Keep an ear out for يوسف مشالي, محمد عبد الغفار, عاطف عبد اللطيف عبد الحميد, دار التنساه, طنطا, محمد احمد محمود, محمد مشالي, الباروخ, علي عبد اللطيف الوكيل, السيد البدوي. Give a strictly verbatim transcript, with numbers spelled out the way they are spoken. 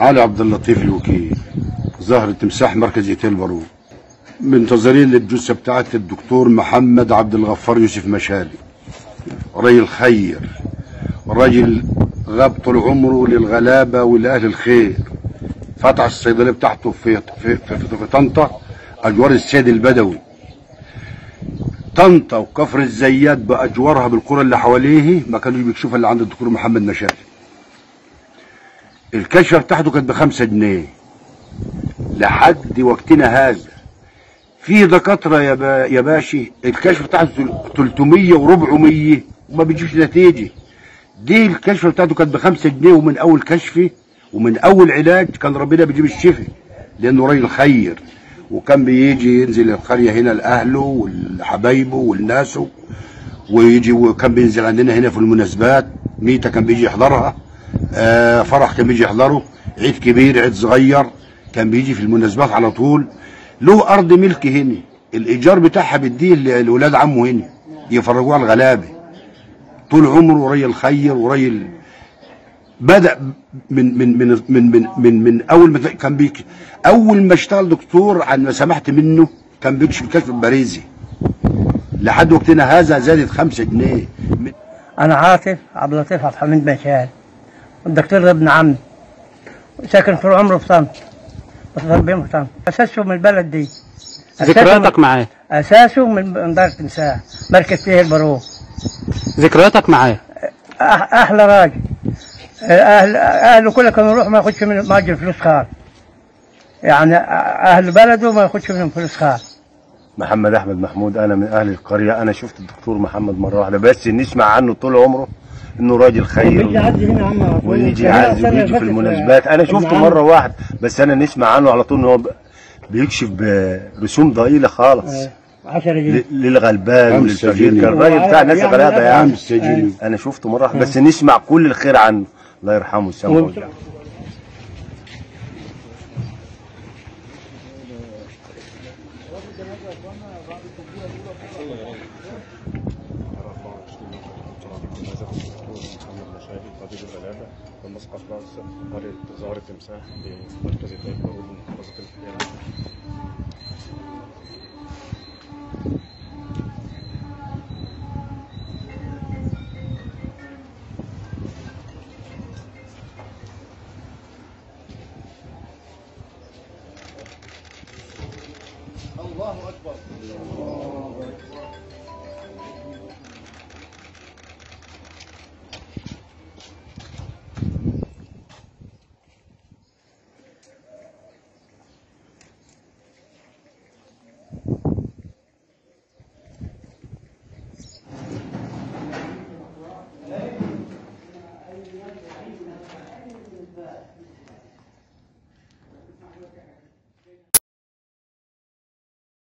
علي عبد اللطيف الوكيل، ظهر تمساح مركز إيتيل الباروخ. منتظرين الجثه بتاعه الدكتور محمد عبد الغفار يوسف مشالي، راجل خير، راجل غاب طول عمره للغلابه ولاهل الخير. فتح الصيدليه بتاعته في في في, في طنطا اجوار السيد البدوي. طنطا وكفر الزيات باجوارها بالقرى اللي حواليه ما كانوش بيكشفوا اللي عند الدكتور محمد مشالي. الكشفه بتاعته كانت بخمسة جنيه لحد وقتنا هذا. في دكاتره يا با يا باشي الكشف بتاعته ثلاثمية و400 وما بيجيبش نتيجه. دي الكشف بتاعته كانت بخمسة جنيه، ومن اول كشف ومن اول علاج كان ربنا بيجيب الشفاء، لانه راجل خير، وكان بيجي ينزل القريه هنا لاهله ولحبايبه ولناسه، ويجي وكان بينزل عندنا هنا في المناسبات، ميته كان بيجي يحضرها، آه فرح كان بيجي يحضره، عيد كبير عيد صغير كان بيجي في المناسبات على طول. له ارض ملك هنا الايجار بتاعها بيديه لاولاد عمه هنا يفرجوها الغلابه. طول عمره راجل خير وراجل بدا من من من من من من, من اول ما كان بيك اول ما اشتغل دكتور، عن ما سمحت منه كان بيكشف الكشف البارزي لحد وقتنا هذا. زادت خمسة جنيه. انا عاطف عبد اللطيف عبد الحميد مشالي، والدكتور ده ابن عمي، ساكن طول عمره في طنطا، متربيين في طنطا، اساسه من البلد دي. ذكرياتك معاه؟ اساسه من دار التنساه مركز فيه الباروخ. ذكرياتك معاه؟ احلى راجل، اهل اهله كله كانوا يروحوا ما ياخدش منهم، ما ياخدش فلوس خالص، يعني اهل بلده ما ياخدش منهم فلوس خالص. محمد احمد محمود، انا من اهل القريه، انا شفت الدكتور محمد مره واحده بس، نسمع عنه طول عمره انه راجل خير ويجي يعزي ويجي في المناسبات. انا شفته مره واحده بس، انا نسمع عنه على طول ان هو بيكشف برسوم ضئيله خالص للغلبان وللفقير، كان الراجل بتاع الناس الغلابه يعني. انا شفته مره واحده بس نسمع كل الخير عنه، الله يرحمه ويسامحه ويرجعه. مسقط راس قرية ظاهر التمساح بمركز إيتيل الباروخ بمحافظة الفجيرة. الله أكبر. الله أكبر. Okay.